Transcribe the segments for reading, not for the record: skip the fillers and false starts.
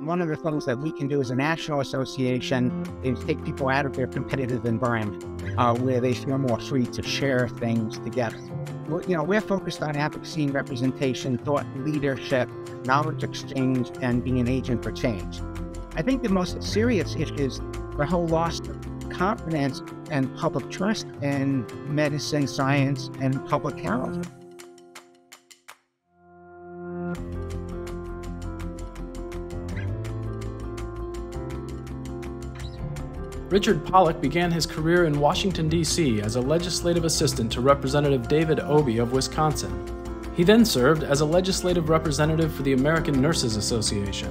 One of the things that we can do as a national association is take people out of their competitive environment where they feel more free to share things together. We're focused on advocacy and representation, thought leadership, knowledge exchange, and being an agent for change. I think the most serious issue is the whole loss of confidence and public trust in medicine, science, and public health. Richard Pollack began his career in Washington, D.C. as a legislative assistant to Representative David Obey of Wisconsin. He then served as a legislative representative for the American Nurses Association.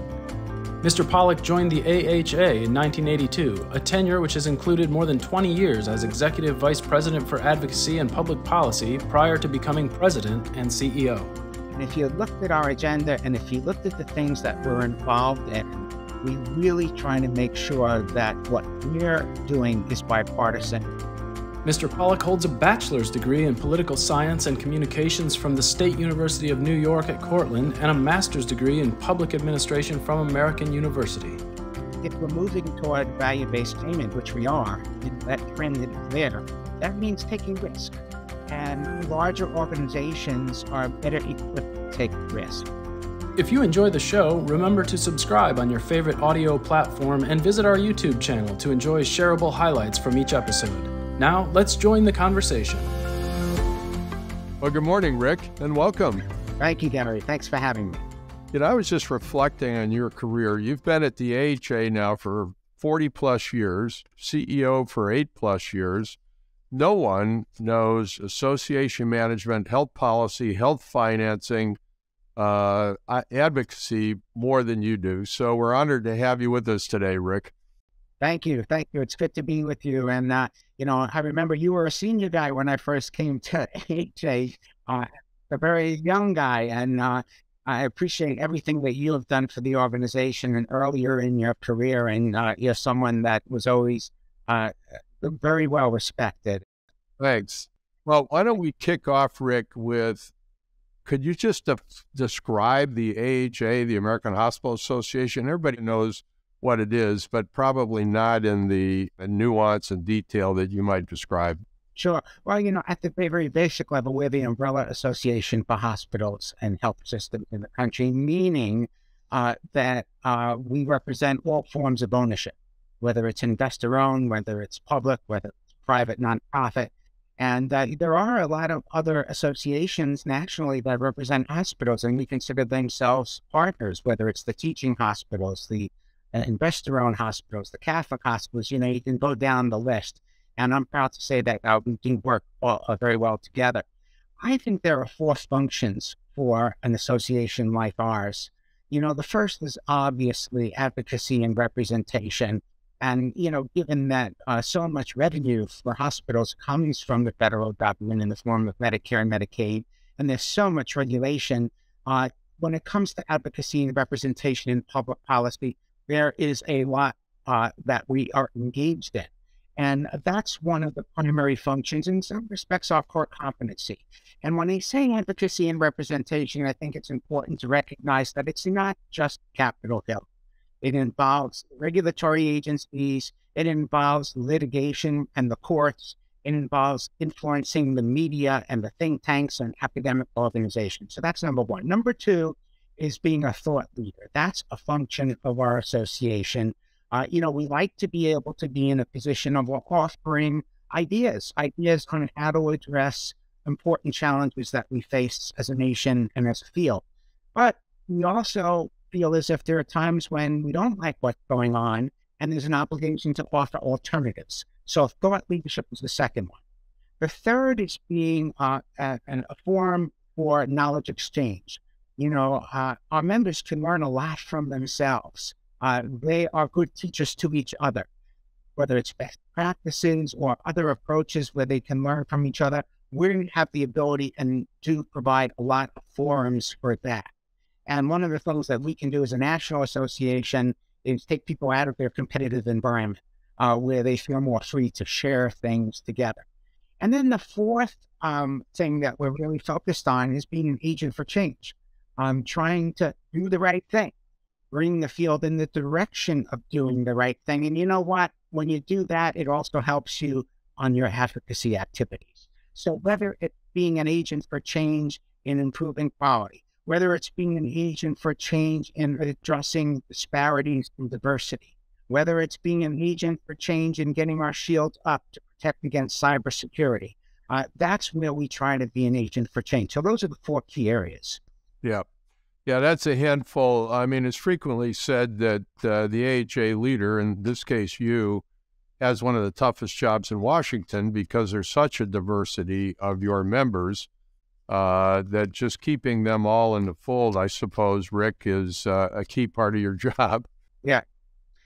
Mr. Pollack joined the AHA in 1982, a tenure which has included more than 20 years as Executive Vice President for Advocacy and Public Policy prior to becoming President and CEO. And if you looked at our agenda and if you looked at the things that we're involved in, we really trying to make sure that what we're doing is bipartisan. Mr. Pollack holds a bachelor's degree in political science and communications from the State University of New York at Cortland and a master's degree in public administration from American University. If we're moving toward value-based payment, which we are, and that trend is there, that means taking risk. And larger organizations are better equipped to take risk. If you enjoy the show, remember to subscribe on your favorite audio platform and visit our YouTube channel to enjoy shareable highlights from each episode. Now, let's join the conversation. Well, good morning, Rick, and welcome. Thank you, Gary. Thanks for having me. I was just reflecting on your career. You've been at the AHA now for 40-plus years, CEO for 8-plus years. No one knows association management, health policy, health financing, advocacy more than you do. So we're honored to have you with us today, Rick. Thank you. Thank you. It's good to be with you. And, I remember you were a senior guy when I first came to AHA, a very young guy. And I appreciate everything that you have done for the organization and earlier in your career. And you're someone that was always very well respected. Thanks. Well, why don't we kick off, Rick, with could you just describe the AHA, the American Hospital Association? Everybody knows what it is, but probably not in the nuance and detail that you might describe. Sure. Well, at the very basic level, we're the umbrella association for hospitals and health systems in the country, meaning that we represent all forms of ownership, whether it's investor-owned, whether it's public, whether it's private, nonprofit. And there are a lot of other associations nationally that represent hospitals, and we consider themselves partners, whether it's the teaching hospitals, the investor-owned hospitals, the Catholic hospitals. You can go down the list. And I'm proud to say that we can work very well together. I think there are four functions for an association like ours. The first is obviously advocacy and representation. And, given that so much revenue for hospitals comes from the federal government in the form of Medicare and Medicaid, and there's so much regulation, when it comes to advocacy and representation in public policy, there is a lot that we are engaged in. And that's one of the primary functions, in some respects, our core competency. And when I say advocacy and representation, I think it's important to recognize that it's not just Capitol Hill. It involves regulatory agencies, it involves litigation and the courts, it involves influencing the media and the think tanks and academic organizations. So that's number one. Number two is being a thought leader. That's a function of our association. We like to be able to be in a position of offering ideas on how to address important challenges that we face as a nation and as a field. But we also feel as if there are times when we don't like what's going on, and there's an obligation to offer alternatives. So thought leadership is the second one. The third is being a forum for knowledge exchange. Our members can learn a lot from themselves. They are good teachers to each other, whether it's best practices or other approaches where they can learn from each other. We have the ability and do provide a lot of forums for that. And one of the things that we can do as a national association is take people out of their competitive environment where they feel more free to share things together. And then the fourth thing that we're really focused on is being an agent for change, trying to do the right thing. bring the field in the direction of doing the right thing. And you know what? When you do that, it also helps you on your advocacy activities. So whether it's being an agent for change in improving quality, whether it's being an agent for change in addressing disparities and diversity, whether it's being an agent for change in getting our shields up to protect against cybersecurity, that's where we try to be an agent for change. So those are the four key areas. Yeah. Yeah, that's a handful. I mean, it's frequently said that the AHA leader, in this case you, has one of the toughest jobs in Washington because there's such a diversity of your members that just keeping them all in the fold, I suppose, Rick, is a key part of your job. Yeah.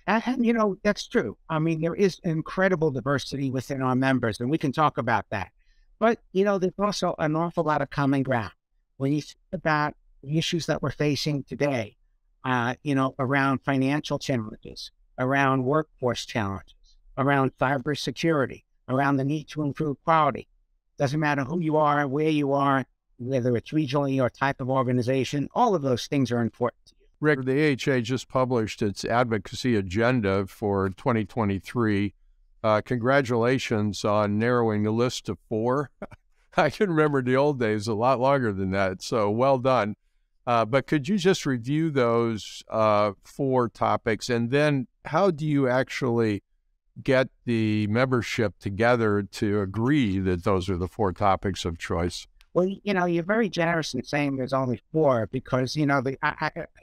And, you know, that's true. I mean, there is incredible diversity within our members, and we can talk about that. But, you know, there's also an awful lot of common ground. When you think about the issues that we're facing today, you know, around financial challenges, around workforce challenges, around cybersecurity, around the need to improve quality. Doesn't matter who you are, where you are, whether it's regionally or type of organization, all of those things are important to you. Rick, the AHA just published its advocacy agenda for 2023. Congratulations on narrowing the list to 4. I can remember the old days a lot longer than that, so well done. But could you just review those 4 topics? And then how do you actually get the membership together to agree that those are the 4 topics of choice? Well, you know, you're very generous in saying there's only 4 because, you know,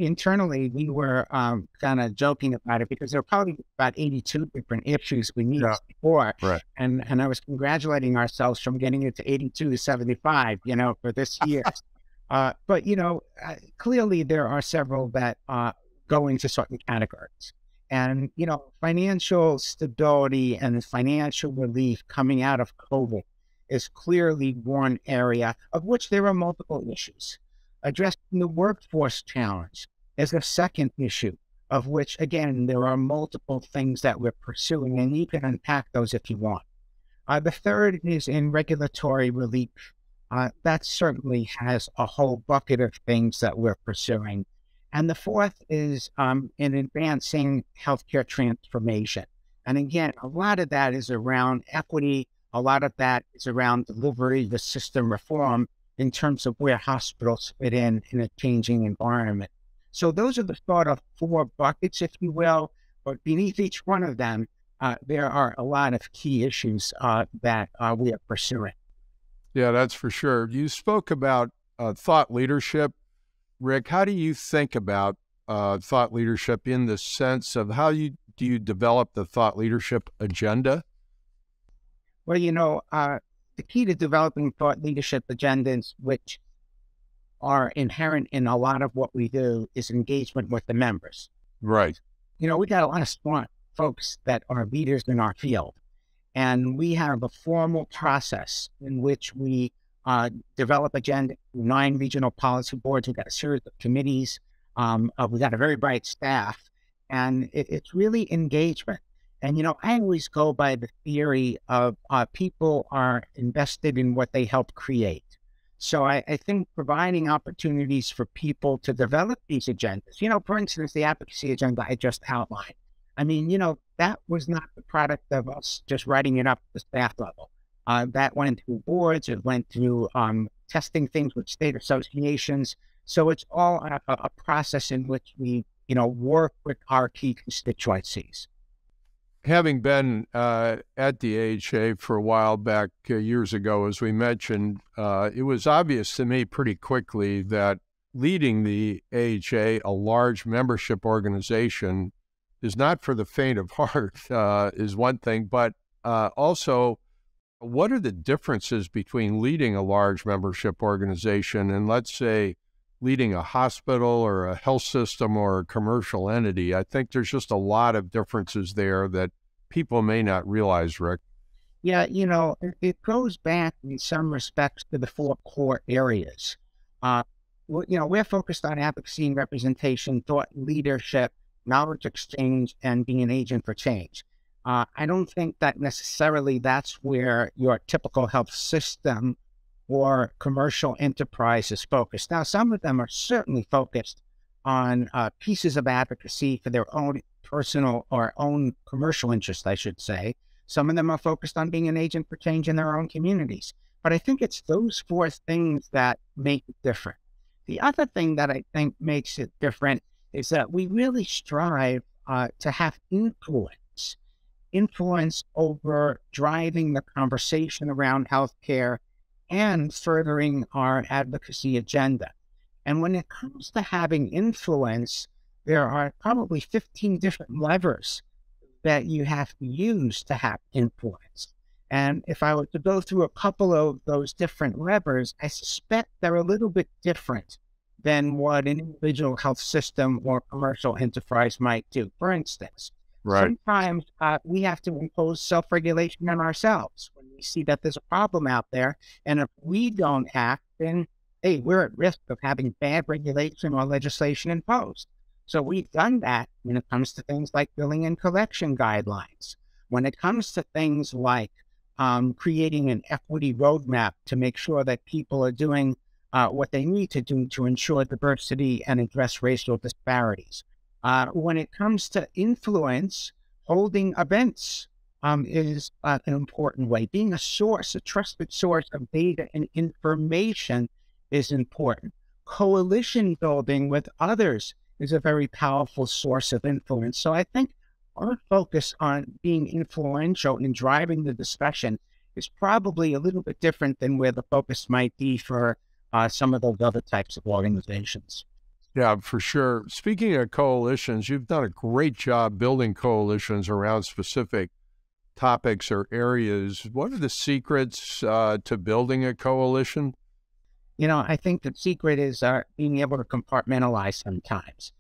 internally we were kind of joking about it because there were probably about 82 different issues we needed before. Right. And I was congratulating ourselves from getting it to 82 to 75, you know, for this year. But, you know, clearly there are several that go into certain categories. And, you know, financial stability and financial relief coming out of COVID is clearly one area of which there are multiple issues. Addressing the workforce challenge is a second issue of which, again, there are multiple things that we're pursuing, and you can unpack those if you want. The third is in regulatory relief. That certainly has a whole bucket of things that we're pursuing. And the fourth is in advancing healthcare transformation. And again, a lot of that is around equity. A lot of that is around delivery, the system reform in terms of where hospitals fit in a changing environment. So those are the sort of 4 buckets, if you will. But beneath each one of them, there are a lot of key issues that we are pursuing. Yeah, that's for sure. You spoke about thought leadership. Rick, how do you think about thought leadership in the sense of how do you develop the thought leadership agenda? Well, you know, the key to developing thought leadership agendas, which are inherent in a lot of what we do, is engagement with the members. Right. You know, we got a lot of smart folks that are leaders in our field, and we have a formal process in which we develop agenda, 9 regional policy boards. We've got a series of committees. We've got a very bright staff, and it's really engagement. And, you know, I always go by the theory of people are invested in what they help create. So I think providing opportunities for people to develop these agendas, you know, for instance, the advocacy agenda I just outlined. I mean, you know, that was not the product of us just writing it up at the staff level. That went through boards, it went through testing things with state associations. So it's all a process in which we, you know, work with our key constituencies. Having been at the AHA for a while back years ago, as we mentioned, it was obvious to me pretty quickly that leading the AHA, a large membership organization, is not for the faint of heart, is one thing, but also, what are the differences between leading a large membership organization and, let's say, leading a hospital or a health system or a commercial entity? I think there's just a lot of differences there that people may not realize, Rick. Yeah, you know, it goes back in some respects to the 4 core areas. You know, we're focused on advocacy and representation, thought leadership, knowledge exchange, and being an agent for change. I don't think that necessarily that's where your typical health system or commercial enterprise is focused. Now, some of them are certainly focused on pieces of advocacy for their own personal or own commercial interests, I should say. Some of them are focused on being an agent for change in their own communities. But I think it's those four things that make it different. The other thing that I think makes it different is that we really strive to have influence over driving the conversation around healthcare and furthering our advocacy agenda. And when it comes to having influence, there are probably 15 different levers that you have to use to have influence. And if I were to go through a couple of those different levers, I suspect they're a little bit different than what an individual health system or commercial enterprise might do. For instance, sometimes we have to impose self-regulation on ourselves when we see that there's a problem out there. And if we don't act, then, hey, we're at risk of having bad regulation or legislation imposed. So we've done that when it comes to things like billing and collection guidelines, when it comes to things like creating an equity roadmap to make sure that people are doing what they need to do to ensure diversity and address racial disparities. When it comes to influence, holding events is an important way. Being a source, a trusted source of data and information is important. Coalition building with others is a very powerful source of influence. So I think our focus on being influential and driving the discussion is probably a little bit different than where the focus might be for some of those other types of organizations. Yeah, for sure. Speaking of coalitions, you've done a great job building coalitions around specific topics or areas. What are the secrets to building a coalition? You know, I think the secret is being able to compartmentalize sometimes.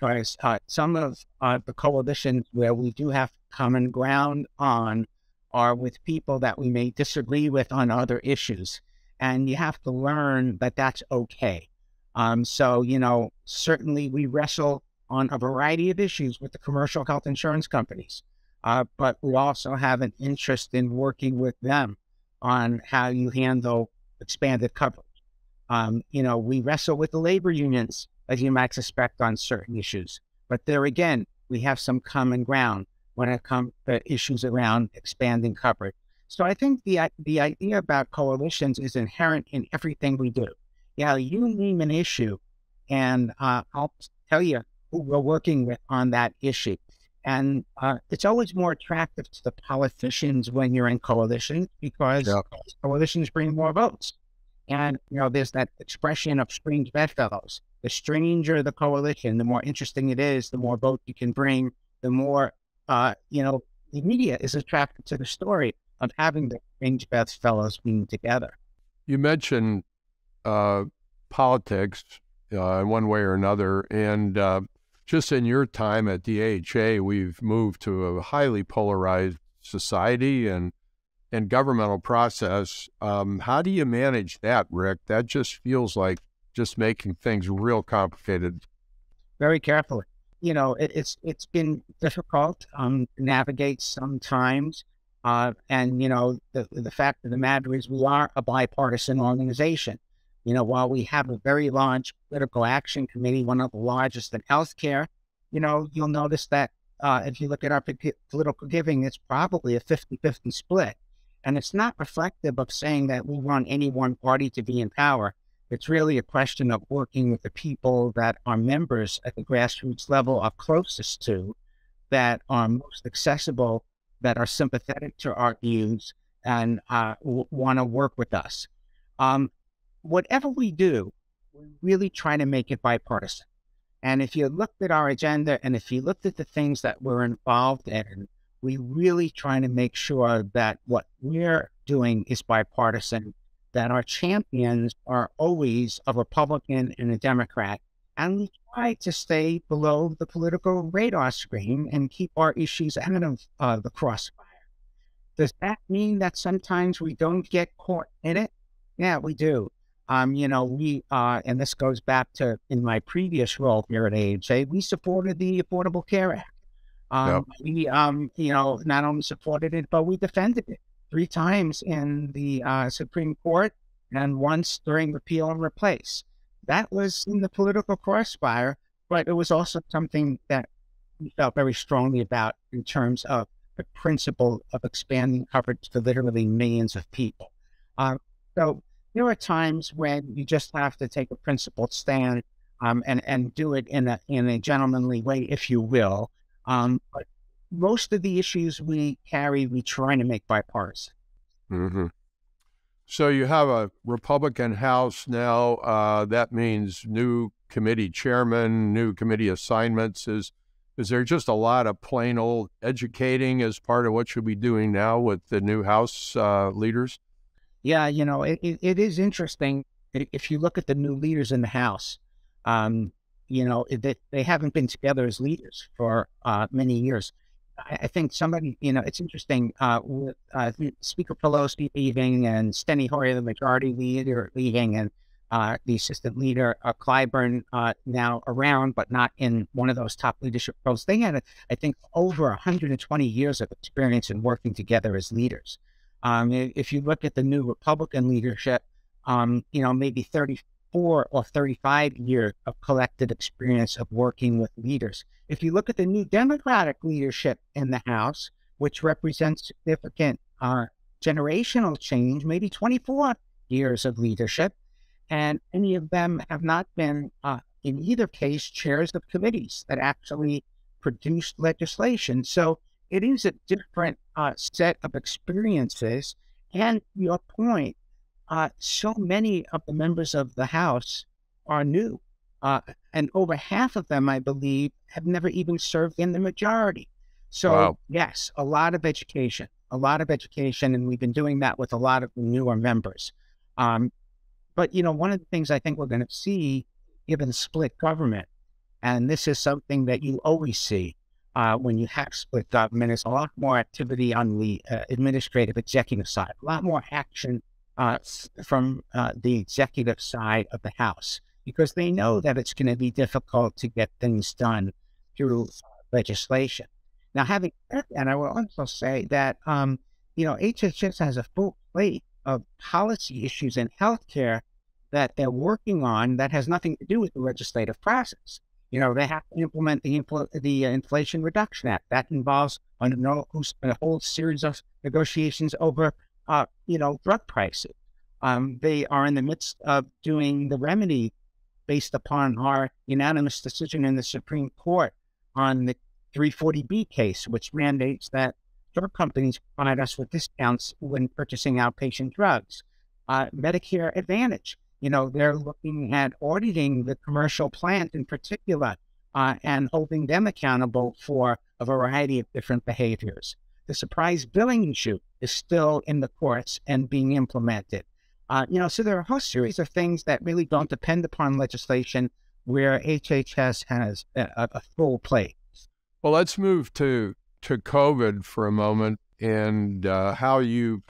Because some of the coalitions where we do have common ground on are with people that we may disagree with on other issues. And you have to learn that that's okay. So, you know, certainly we wrestle on a variety of issues with the commercial health insurance companies, but we also have an interest in working with them on how you handle expanded coverage. You know, we wrestle with the labor unions, as you might suspect, on certain issues. But there again, we have some common ground when it comes to issues around expanding coverage. So I think the idea about coalitions is inherent in everything we do. Yeah, you name an issue, and I'll tell you who we're working with on that issue. And it's always more attractive to the politicians when you're in coalition, because coalitions bring more votes. And, you know, there's that expression of strange bedfellows. The stranger the coalition, the more interesting it is, the more votes you can bring, the more, you know, the media is attracted to the story of having the strange bedfellows being together. You mentioned politics in one way or another, and just in your time at the AHA, we've moved to a highly polarized society and governmental process. How do you manage that, Rick? That just feels like just making things real complicated. Very carefully. You know, it's been difficult to navigate sometimes. And, you know, the fact of the matter is we are a bipartisan organization. You know, while we have a very large political action committee, one of the largest in healthcare, you know, you'll notice that if you look at our political giving, it's probably a 50-50 split. And it's not reflective of saying that we want any one party to be in power. It's really a question of working with the people that our members at the grassroots level are closest to, that are most accessible, that are sympathetic to our views, and want to work with us. Whatever we do, we really try to make it bipartisan. And if you looked at our agenda and if you looked at the things that we're involved in, we really try to make sure that what we're doing is bipartisan, that our champions are always a Republican and a Democrat. And we try to stay below the political radar screen and keep our issues out of the crossfire. Does that mean that sometimes we don't get caught in it? Yeah, we do. You know, and this goes back to in my previous role here at AHA, we supported the Affordable Care Act. We, you know, not only supported it, but we defended it 3 times in the Supreme Court and once during repeal and replace. that was in the political crossfire, but it was also something that we felt very strongly about in terms of the principle of expanding coverage to literally millions of people. So there are times when you just have to take a principled stand and do it in a gentlemanly way, if you will. But most of the issues we carry, we try to make bipartisan. Mm-hmm. So you have a Republican House now. That means new committee chairman, new committee assignments. Is there just a lot of plain old educating as part of what you'll be doing now with the new House leaders? Yeah, you know, it is interesting. If you look at the new leaders in the House, you know, they haven't been together as leaders for many years. I think somebody, you know, it's interesting, with Speaker Pelosi leaving and Steny Hoyer, the majority leader, leaving, and the assistant leader, Clyburn, now around, but not in one of those top leadership roles. They had, I think, over 120 years of experience in working together as leaders. If you look at the new Republican leadership, you know, maybe 34 or 35 years of collected experience of working with leaders. If you look at the new Democratic leadership in the House, which represents significant generational change, maybe 24 years of leadership, and any of them have not been, in either case, chairs of committees that actually produced legislation. So it is a different set of experiences. And your point, so many of the members of the House are new. And over half of them, I believe, have never even served in the majority. So, wow. Yes, a lot of education. And we've been doing that with a lot of newer members. But, you know, one of the things I think we're going to see, given split government, and this is something that you always see when you have split government, is a lot more activity on the administrative executive side, a lot more action from the executive side of the House, because they know that it's going to be difficult to get things done through legislation. Now, having said that, I will also say that, you know, HHS has a full plate of policy issues in healthcare that they're working on that has nothing to do with the legislative process. You know, they have to implement the Inflation Reduction Act. That involves a whole series of negotiations over, you know, drug prices. They are in the midst of doing the remedy based upon our unanimous decision in the Supreme Court on the 340B case, which mandates that drug companies provide us with discounts when purchasing outpatient drugs. Medicare Advantage, you know, they're looking at auditing the commercial plant in particular and holding them accountable for a variety of different behaviors. The surprise billing issue is still in the courts and being implemented. You know, so there are a whole series of things that really don't depend upon legislation where HHS has a full plate. Well, let's move to COVID for a moment and how you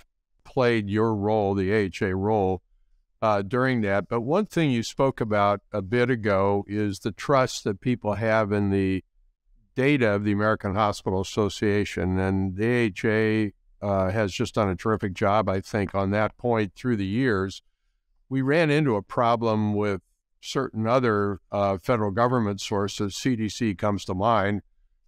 played your role, the AHA role, during that. But one thing you spoke about a bit ago is the trust that people have in the data of the American Hospital Association, and the AHA has just done a terrific job, I think, on that point through the years. We ran into a problem with certain other federal government sources, CDC comes to mind,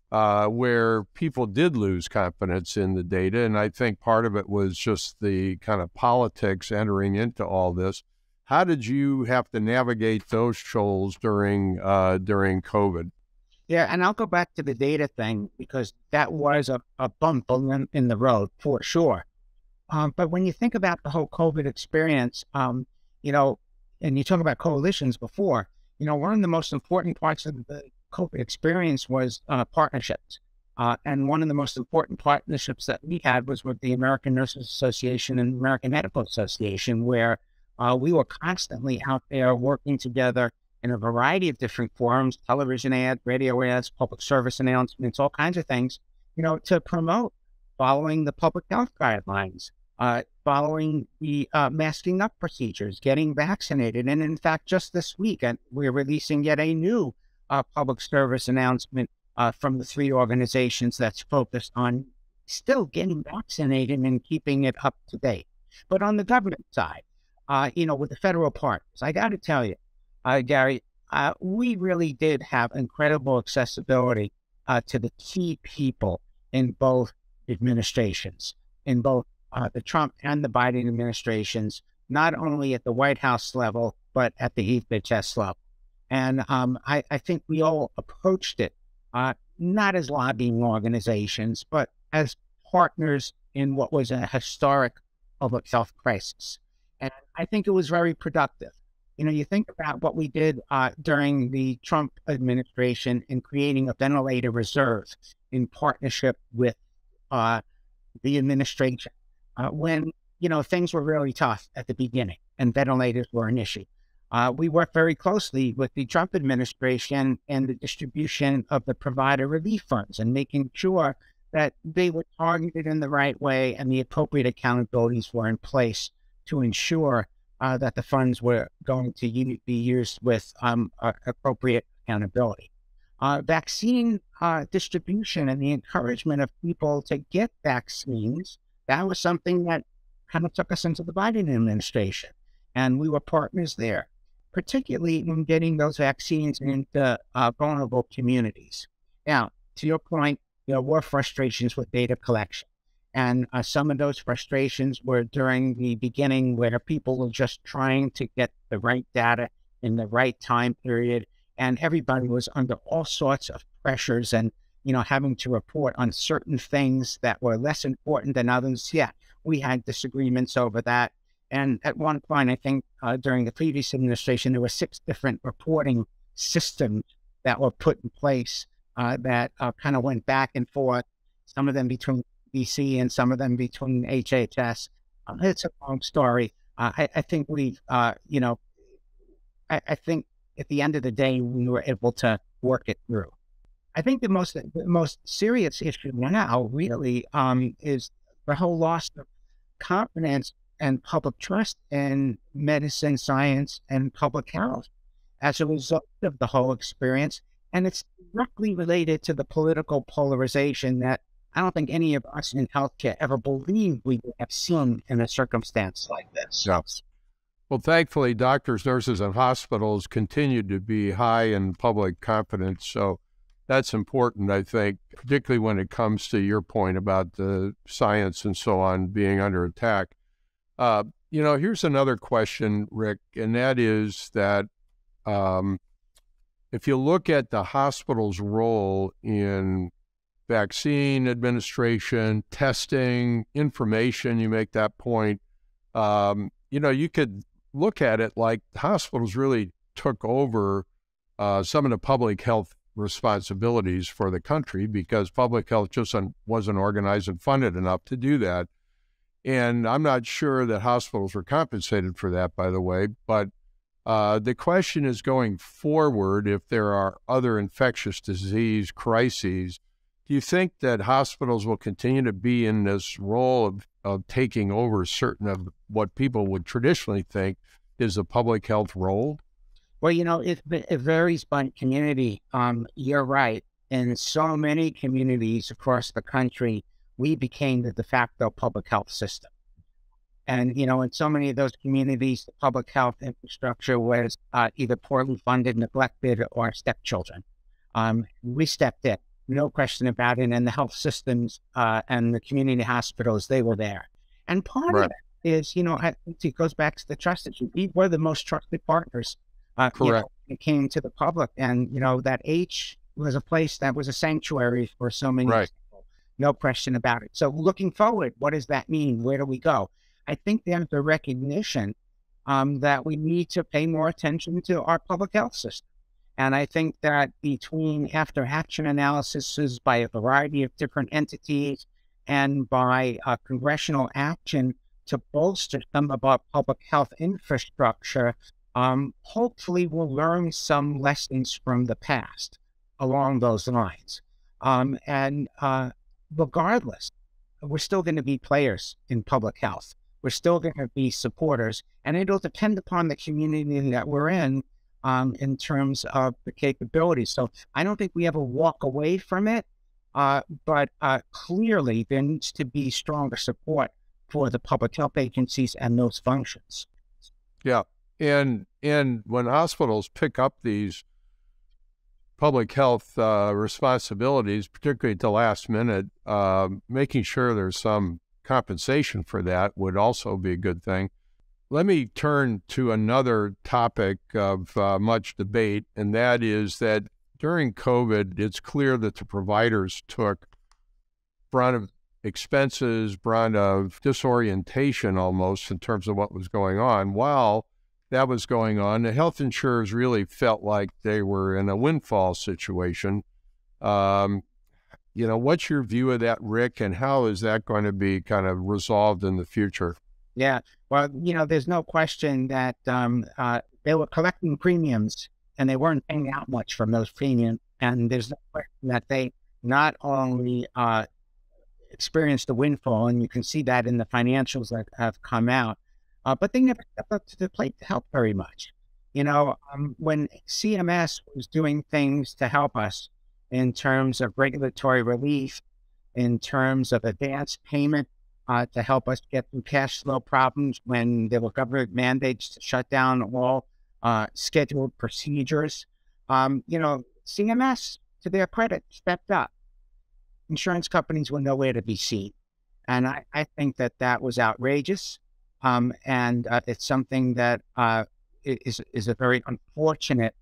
where people did lose confidence in the data. And I think part of it was just the kind of politics entering into all this. How did you have to navigate those shoals during COVID? Yeah, and I'll go back to the data thing, because that was a bump in the road for sure. But when you think about the whole COVID experience, you know, and you talk about coalitions before, you know, one of the most important parts of the COVID experience was partnerships. And one of the most important partnerships that we had was with the American Nurses Association and American Medical Association, where we were constantly out there working together in a variety of different forums, television ads, radio ads, public service announcements, all kinds of things, you know, to promote following the public health guidelines, following the masking up procedures, getting vaccinated. And in fact, just this week, we're releasing yet a new public service announcement from the three organizations that's focused on still getting vaccinated and keeping it up to date. But on the government side, you know, with the federal partners, I got to tell you, Gary, we really did have incredible accessibility to the key people in both administrations, in both the Trump and the Biden administrations, not only at the White House level, but at the HHS level. And I think we all approached it, not as lobbying organizations, but as partners in what was a historic public health crisis. And I think it was very productive. You know, you think about what we did during the Trump administration in creating a ventilator reserve in partnership with the administration when, you know, things were really tough at the beginning and ventilators were an issue. We worked very closely with the Trump administration and the distribution of the provider relief funds and making sure that they were targeted in the right way and the appropriate accountabilities were in place to ensure that the funds were going to be used with appropriate accountability. Vaccine distribution and the encouragement of people to get vaccines, that was something that kind of took us into the Biden administration. And we were partners there, particularly in getting those vaccines into vulnerable communities. Now, to your point, there were frustrations with data collection. And some of those frustrations were during the beginning where people were just trying to get the right data in the right time period. And everybody was under all sorts of pressures and, you know, having to report on certain things that were less important than others. Yeah, we had disagreements over that. And at one point, I think during the previous administration, there were 6 different reporting systems that were put in place that kind of went back and forth, some of them between CDC and some of them between HHS. It's a long story. I think we, you know, I think at the end of the day, we were able to work it through. I think the most serious issue now really is the whole loss of confidence and public trust in medicine, science, and public health as a result of the whole experience. And it's directly related to the political polarization that I don't think any of us in healthcare ever believed we would have seen in a circumstance like this. Yeah. Well, thankfully, doctors, nurses, and hospitals continued to be high in public confidence. So that's important, I think, particularly when it comes to your point about the science and so on being under attack. You know, here's another question, Rick, and that is that if you look at the hospital's role in vaccine administration, testing, information, you make that point, you know, you could look at it like hospitals really took over some of the public health responsibilities for the country because public health just wasn't organized and funded enough to do that. And I'm not sure that hospitals were compensated for that, by the way, but the question is going forward, if there are other infectious disease crises, do you think that hospitals will continue to be in this role of taking over certain of what people would traditionally think is a public health role? Well, you know, it varies by community. You're right. In so many communities across the country, we became the de facto public health system. And, you know, in so many of those communities, the public health infrastructure was either poorly funded, neglected, or stepchildren. We stepped in, no question about it, and the health systems and the community hospitals, they were there. And part of it is, you know, it goes back to the trust issue. We were the most trusted partners you know, when it came to the public. And, you know, that H was a place that was a sanctuary for so many no question about it. So looking forward, what does that mean? Where do we go? I think there's a recognition that we need to pay more attention to our public health system. And I think that between after action analyses by a variety of different entities and by congressional action to bolster some of our public health infrastructure, hopefully we'll learn some lessons from the past along those lines. Regardless, we're still going to be players in public health. We're still going to be supporters, and it'll depend upon the community that we're in terms of the capabilities. So I don't think we ever walk away from it, but clearly there needs to be stronger support for the public health agencies and those functions. Yeah. And when hospitals pick up these public health responsibilities, particularly at the last minute, making sure there's some compensation for that would also be a good thing. Let me turn to another topic of much debate, and that is that during COVID, it's clear that the providers took brunt of expenses, brunt of disorientation almost in terms of what was going on. While that was going on, the health insurers really felt like they were in a windfall situation. You know, what's your view of that, Rick, and how is that going to be kind of resolved in the future? Yeah, well, you know, there's no question that they were collecting premiums and they weren't paying out much from those premiums. And there's no question that they not only experienced the windfall, and you can see that in the financials that have come out, but they never stepped up to the plate to help very much. You know, when CMS was doing things to help us in terms of regulatory relief, in terms of advanced payment, to help us get through cash flow problems when there were government mandates to shut down all scheduled procedures. You know, CMS, to their credit, stepped up. Insurance companies were nowhere to be seen. And I think that that was outrageous. And it's something that is a very unfortunate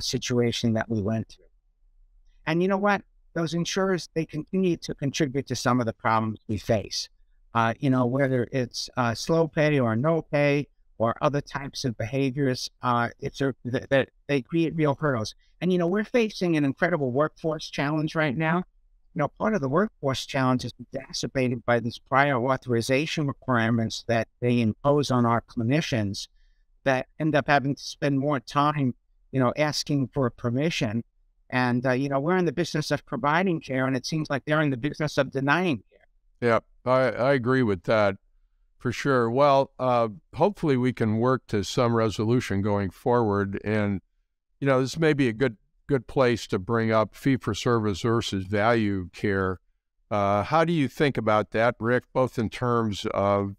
situation that we went through. And you know what? Those insurers, they continue to contribute to some of the problems we face. You know, whether it's slow pay or no pay or other types of behaviors, that they create real hurdles. And, you know, we're facing an incredible workforce challenge right now. You know, part of the workforce challenge is exacerbated by these prior authorization requirements that they impose on our clinicians that end up having to spend more time, you know, asking for permission. And, you know, we're in the business of providing care, and it seems like they're in the business of denying care. Yeah, I agree with that for sure. Well, hopefully we can work to some resolution going forward. And, you know, this may be a good place to bring up fee-for-service versus value care. How do you think about that, Rick, both in terms of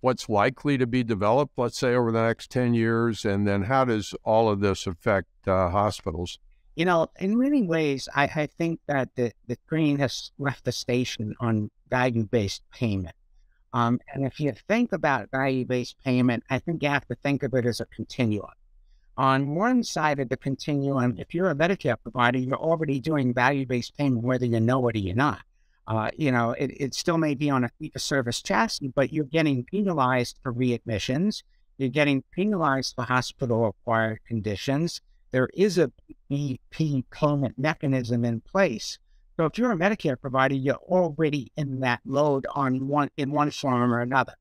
what's likely to be developed, let's say, over the next 10 years, and then how does all of this affect hospitals? You know, in many ways, I think that the train has left the station on value-based payment. And if you think about value-based payment, I think you have to think of it as a continuum. On one side of the continuum, if you're a Medicare provider, you're already doing value-based payment, whether you know it or you're not. You know, it still may be on a fee-for-service chassis, but you're getting penalized for readmissions. You're getting penalized for hospital-acquired conditions. There is a BP payment mechanism in place. So if you're a Medicare provider, you're already in that load in one form or another.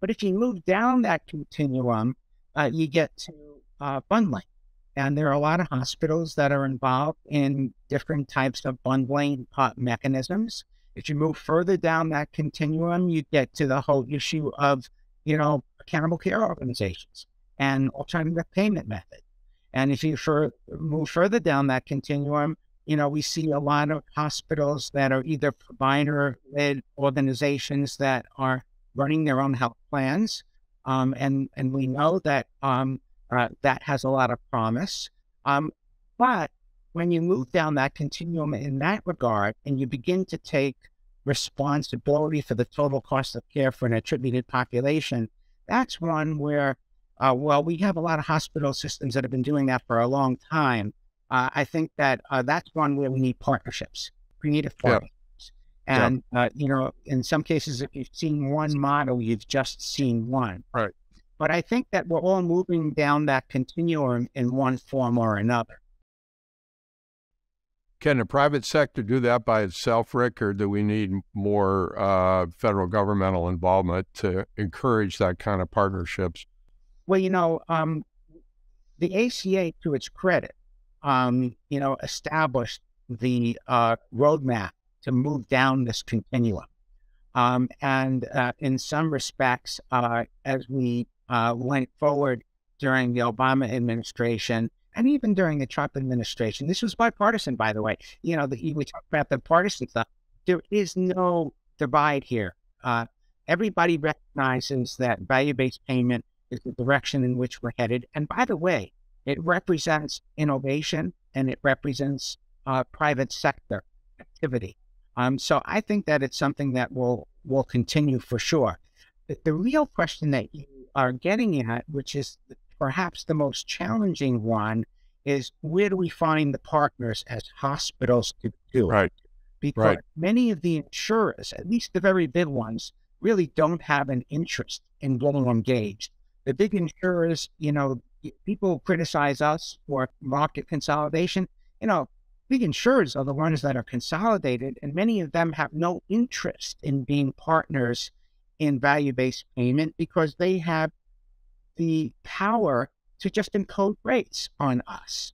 But if you move down that continuum, you get to bundling. And there are a lot of hospitals that are involved in different types of bundling mechanisms. If you move further down that continuum, you get to the whole issue of, you know, accountable care organizations and alternative payment methods. And if you move further down that continuum, you know, we see a lot of hospitals that are either provider-led organizations that are running their own health plans. And we know that that has a lot of promise. But when you move down that continuum in that regard and you begin to take responsibility for the total cost of care for an attributed population, that's one where well, we have a lot of hospital systems that have been doing that for a long time. I think that that's one where we need partnerships, creative partnerships. Yeah. And, you know, in some cases, if you've seen one model, you've just seen one. Right. But I think that we're all moving down that continuum in one form or another. Can the private sector do that by itself, Rick, or do we need more federal governmental involvement to encourage that kind of partnerships? Well, you know, the ACA, to its credit, you know, established the roadmap to move down this continuum. And in some respects, as we went forward during the Obama administration and even during the Trump administration, this was bipartisan, by the way. You know, we talk about the partisan stuff. There is no divide here. Everybody recognizes that value-based payment is the direction in which we're headed. And by the way, it represents innovation and it represents private sector activity. So I think that it's something that will continue for sure. But the real question that you are getting at, which is perhaps the most challenging one, is where do we find the partners as hospitals to do it? Right. Because many of the insurers, at least the very big ones, really don't have an interest in getting engaged. The big insurers, you know, people criticize us for market consolidation. You know, big insurers are the ones that are consolidated, and many of them have no interest in being partners in value-based payment because they have the power to just impose rates on us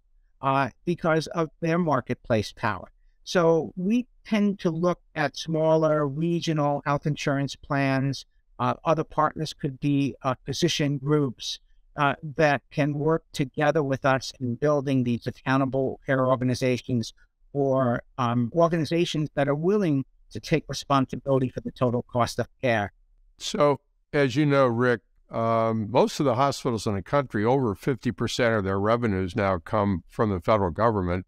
because of their marketplace power. So we tend to look at smaller regional health insurance plans. Other partners could be physician groups that can work together with us in building these accountable care organizations, or organizations that are willing to take responsibility for the total cost of care. So, as you know, Rick, most of the hospitals in the country, over 50% of their revenues now come from the federal government.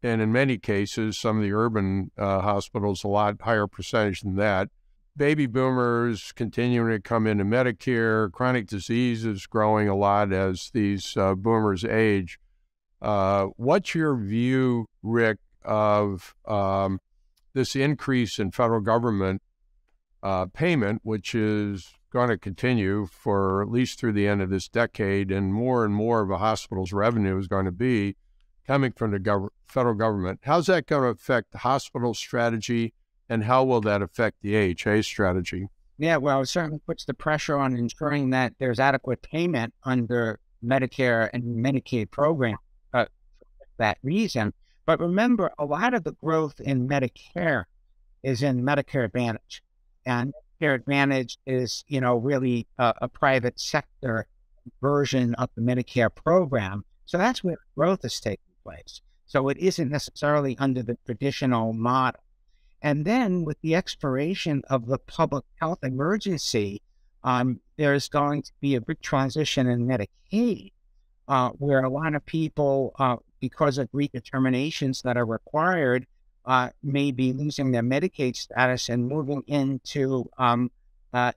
And in many cases, some of the urban hospitals, a lot higher percentage than that. Baby boomers continuing to come into Medicare, chronic diseases growing a lot as these boomers age. What's your view, Rick, of this increase in federal government payment, which is going to continue for at least through the end of this decade, and more of a hospital's revenue is going to be coming from the federal government? How's that going to affect the hospital strategy, and how will that affect the AHA strategy? Yeah, well, it certainly puts the pressure on ensuring that there's adequate payment under Medicare and Medicaid program for that reason. But remember, a lot of the growth in Medicare is in Medicare Advantage. And Medicare Advantage is, you know, really a private sector version of the Medicare program. So that's where growth is taking place. So it isn't necessarily under the traditional model. And then with the expiration of the public health emergency, there's going to be a big transition in Medicaid, where a lot of people, because of redeterminations that are required, may be losing their Medicaid status and moving into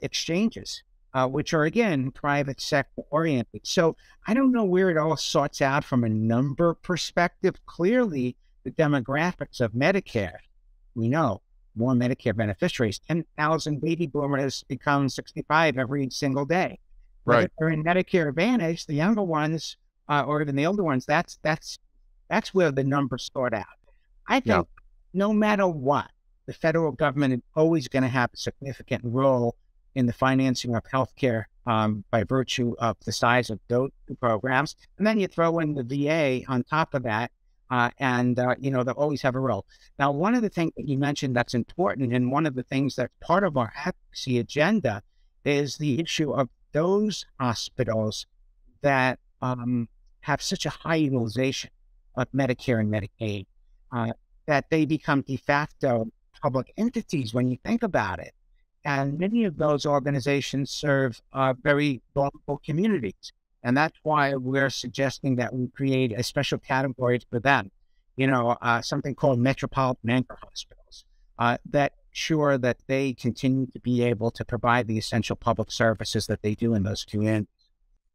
exchanges, which are, again, private sector oriented. So I don't know where it all sorts out from a number perspective. Clearly, the demographics of Medicare, we know more Medicare beneficiaries, 10,000 baby boomers become 65 every single day. Right. If they're in Medicare Advantage, the younger ones, or even the older ones, that's where the numbers sort out. I think no matter what, the federal government is always going to have a significant role in the financing of healthcare by virtue of the size of those two programs. And then you throw in the VA on top of that, you know, they'll always have a role. Now, one of the things that you mentioned that's important, and one of the things that's part of our advocacy agenda, is the issue of those hospitals that have such a high utilization of Medicare and Medicaid that they become de facto public entities when you think about it. And many of those organizations serve very vulnerable communities. And that's why we're suggesting that we create a special category for them, you know, something called metropolitan anchor hospitals that ensure that they continue to be able to provide the essential public services that they do in those communities.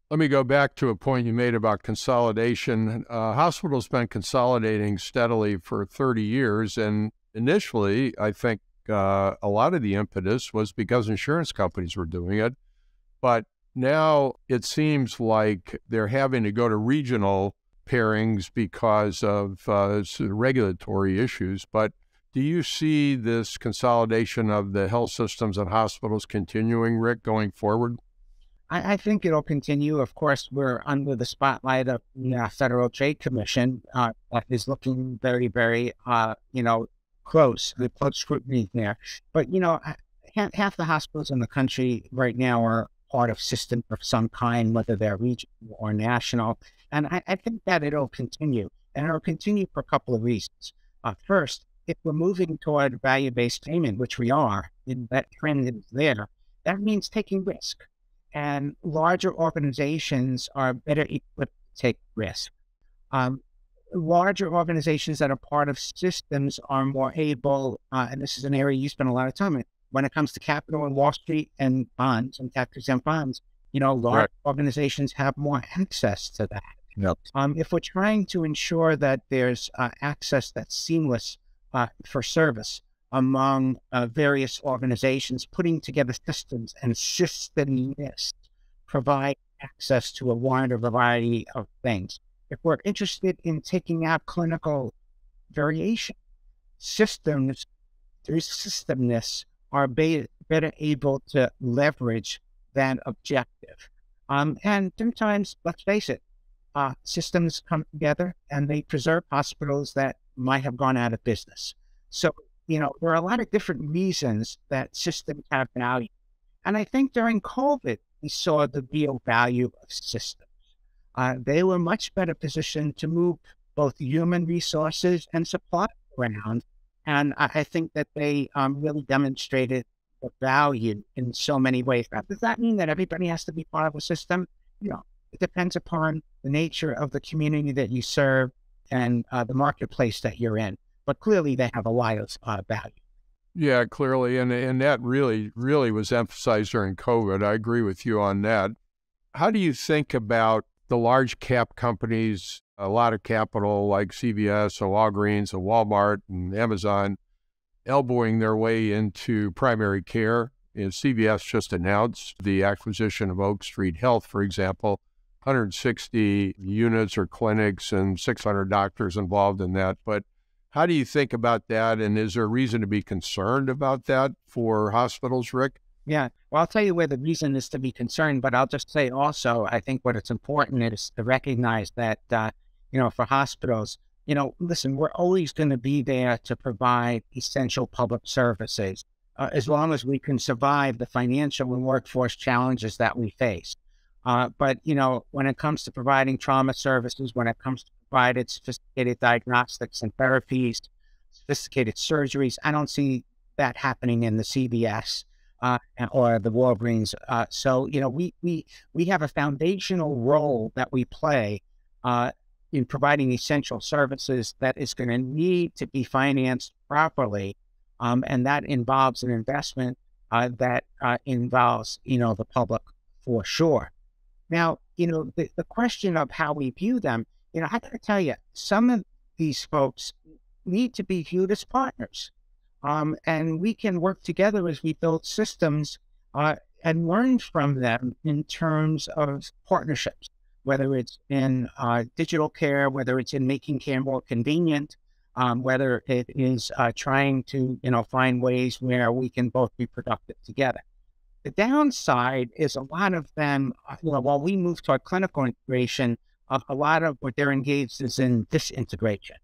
Let me go back to a point you made about consolidation. Hospitals have been consolidating steadily for 30 years. And initially, I think, a lot of the impetus was because insurance companies were doing it, but now it seems like they're having to go to regional pairings because of regulatory issues. But do you see this consolidation of the health systems and hospitals continuing, Rick, going forward? I think it'll continue. Of course, we're under the spotlight of the Federal Trade Commission that is looking very, very, you know, close, the close scrutiny there. But, you know, half the hospitals in the country right now are part of systems of some kind, whether they're regional or national. And I think that it'll continue. And it'll continue for a couple of reasons. First, if we're moving toward value-based payment, which we are, and that trend is there, that means taking risk. and larger organizations are better equipped to take risk. Larger organizations that are part of systems are more able, and this is an area you spend a lot of time in, when it comes to capital and Wall Street and bonds and tax-exempt bonds, you know, large organizations have more access to that. Yep. If we're trying to ensure that there's access that's seamless for service among various organizations, putting together systems and systemness provide access to a wider variety of things. If we're interested in taking out clinical variation, systems through systemness are better able to leverage that objective. And sometimes, let's face it, systems come together and they preserve hospitals that might have gone out of business. So, you know, there are a lot of different reasons that systems have value. And I think during COVID, we saw the real value of systems. They were much better positioned to move both human resources and supply around. And I think that they really demonstrated the value in so many ways. Now, does that mean that everybody has to be part of a system? You know, it depends upon the nature of the community that you serve and the marketplace that you're in. But clearly, they have a lot of value. Yeah, clearly. And that really, really was emphasized during COVID. I agree with you on that. How do you think about the large cap companies, a lot of capital like CVS, or Walgreens, or Walmart, and Amazon, elbowing their way into primary care? And CVS just announced the acquisition of Oak Street Health, for example, 160 units or clinics and 600 doctors involved in that. But how do you think about that? And is there a reason to be concerned about that for hospitals, Rick? Yeah. Well, I'll tell you where the reason is to be concerned, but I'll just say also, I think what it's important is to recognize that, you know, for hospitals, you know, listen, we're always going to be there to provide essential public services as long as we can survive the financial and workforce challenges that we face. But, you know, when it comes to providing trauma services, when it comes to providing sophisticated diagnostics and therapies, sophisticated surgeries, I don't see that happening in the CVS or the Walgreens. So, you know, we have a foundational role that we play in providing essential services that is going to need to be financed properly. And that involves an investment that involves, you know, the public for sure. Now, you know, the question of how we view them, you know, I got to tell you, some of these folks need to be viewed as partners. And we can work together as we build systems and learn from them in terms of partnerships, whether it's in digital care, whether it's in making care more convenient, whether it is trying to, you know, find ways where we can both be productive together. The downside is a lot of them, well, while we move toward clinical integration, a lot of what they're engaged is in disintegration.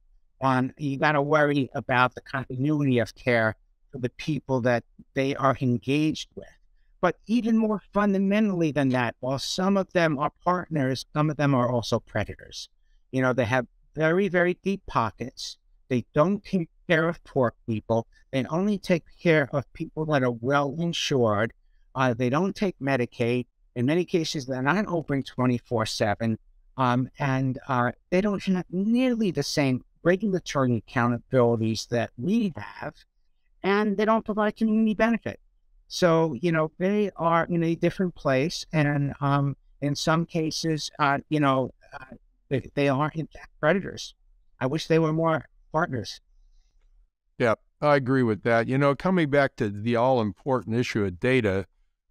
You got to worry about the continuity of care for the people that they are engaged with. But even more fundamentally than that, while some of them are partners, some of them are also predators. You know, they have very, very deep pockets. They don't take care of poor people. They only take care of people that are well insured. They don't take Medicaid. In many cases, they're not open 24/7. They don't have nearly the same regulatory accountabilities that we have, and they don't provide community benefit. So, you know, they are in a different place, and in some cases, you know, they are in fact predators. I wish they were more partners. Yeah, I agree with that. You know, coming back to the all-important issue of data,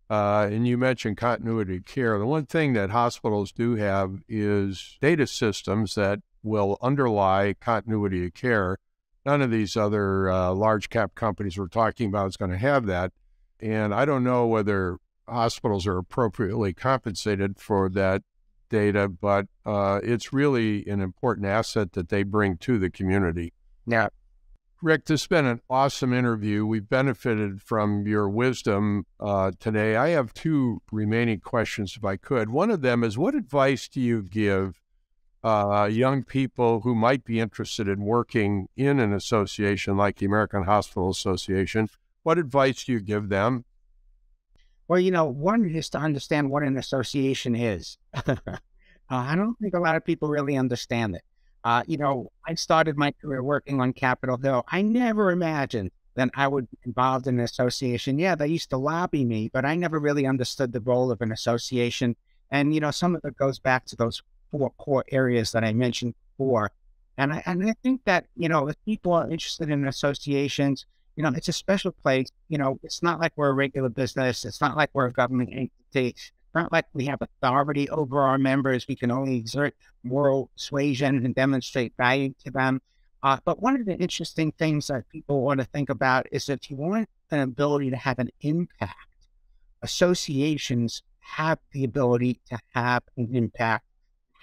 and you mentioned continuity of care, the one thing that hospitals do have is data systems that will underlie continuity of care. None of these other large cap companies we're talking about is going to have that. And I don't know whether hospitals are appropriately compensated for that data, but it's really an important asset that they bring to the community. Yeah. Rick, this has been an awesome interview. We've benefited from your wisdom today. I have two remaining questions, if I could. One of them is, what advice do you give young people who might be interested in working in an association like the American Hospital Association? What advice do you give them? Well, you know, one is to understand what an association is. I don't think a lot of people really understand it. You know, I started my career working on Capitol Hill. I never imagined that I would be involved in an association. Yeah, they used to lobby me, but I never really understood the role of an association. And, you know, some of it goes back to those 4 core areas that I mentioned before. And I think that, you know, if people are interested in associations, you know, it's a special place. You know, it's not like we're a regular business. It's not like we're a government entity. It's not like we have authority over our members. We can only exert moral suasion and demonstrate value to them. But one of the interesting things that people want to think about is if you want an ability to have an impact, associations have the ability to have an impact,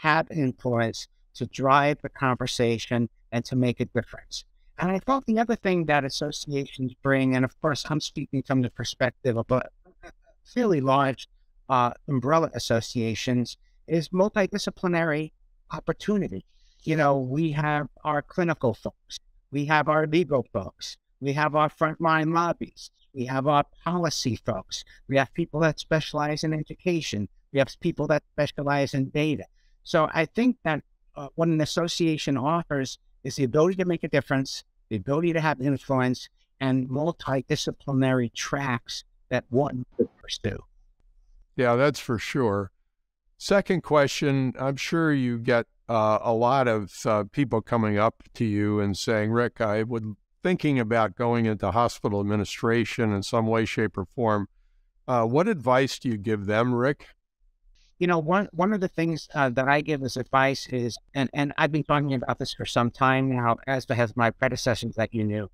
have influence, to drive the conversation and to make a difference. And I thought the other thing that associations bring, and of course, I'm speaking from the perspective of fairly large umbrella associations, is multidisciplinary opportunity. You know, we have our clinical folks, we have our legal folks, we have our frontline lobbyists, we have our policy folks, we have people that specialize in education, we have people that specialize in data. So I think that what an association offers is the ability to make a difference, the ability to have influence, and multidisciplinary tracks that one could pursue. Yeah, that's for sure. Second question, I'm sure you get a lot of people coming up to you and saying, Rick, I was thinking about going into hospital administration in some way, shape, or form. What advice do you give them, Rick? You know, one of the things that I give as advice is, and I've been talking about this for some time now, as has my predecessors that you knew,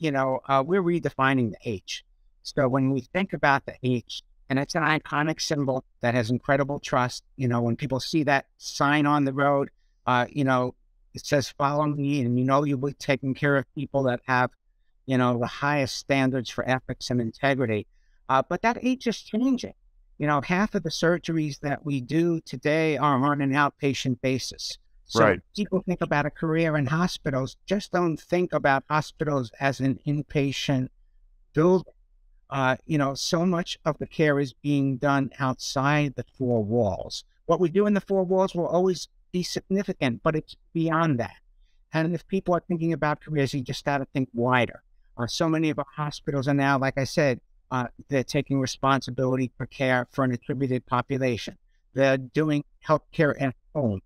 you know, we're redefining the H. So when we think about the H, and it's an iconic symbol that has incredible trust, you know, when people see that sign on the road, you know, it says, follow me, and you know you'll be taking care of people that have, you know, the highest standards for ethics and integrity. But that H is changing. You know, half of the surgeries that we do today are on an outpatient basis. So right. People think about a career in hospitals, just don't think about hospitals as an inpatient building. You know, so much of the care is being done outside the 4 walls. What we do in the 4 walls will always be significant, but it's beyond that. And if people are thinking about careers, you just got to think wider. So many of our hospitals are now, like I said, they're taking responsibility for care for an attributed population. They're doing healthcare at home.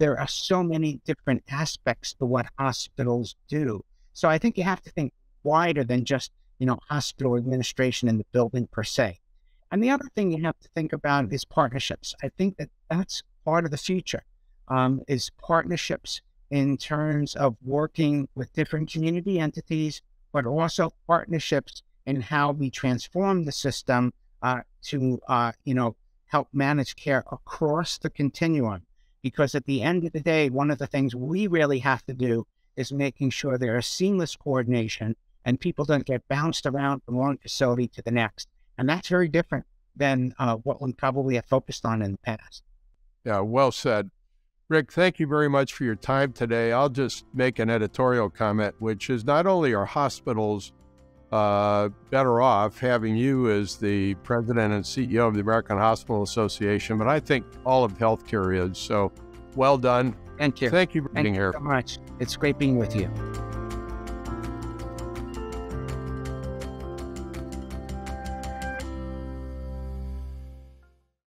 There are so many different aspects to what hospitals do. So I think you have to think wider than just, you know, hospital administration in the building per se. And the other thing you have to think about is partnerships. I think that that's part of the future, is partnerships in terms of working with different community entities, but also partnerships and how we transform the system to, you know, help manage care across the continuum. Because at the end of the day, one of the things we really have to do is making sure there is seamless coordination and people don't get bounced around from one facility to the next. And that's very different than what we probably have focused on in the past. Yeah, well said. Rick, thank you very much for your time today. I'll just make an editorial comment, which is not only are hospitals better off having you as the president and CEO of the American Hospital Association, but I think all of healthcare is. So well done. Thank you. Thank you for being here. Thank you so much. It's great being with you.